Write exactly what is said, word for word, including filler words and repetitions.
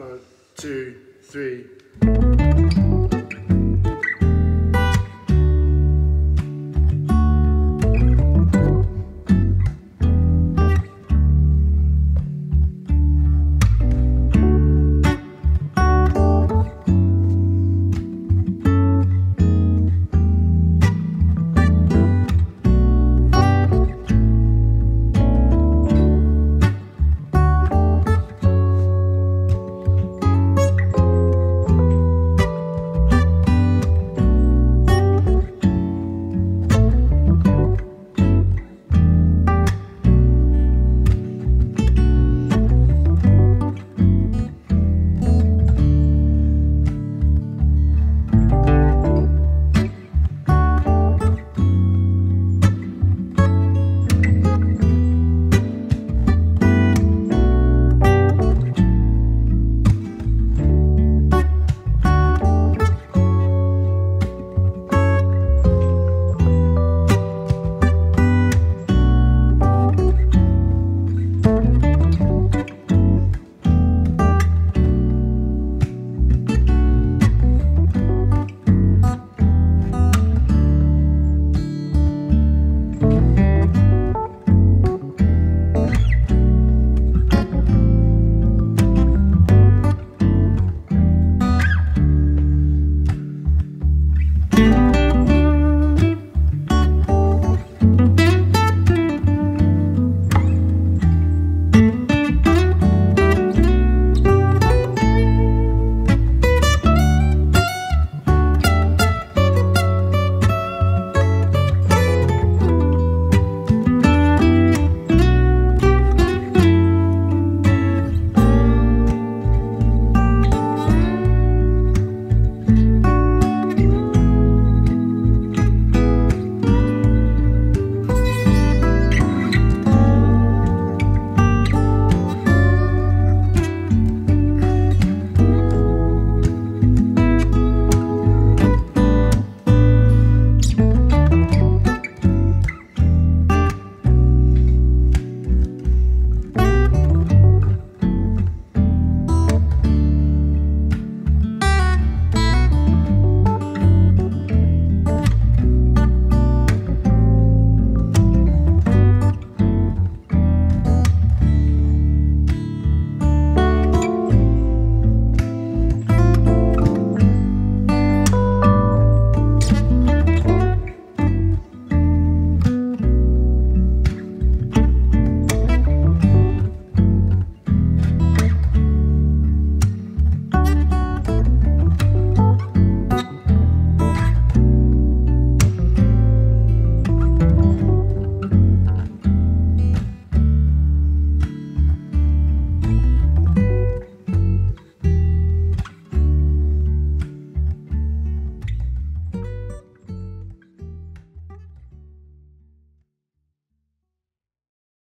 One, two, three.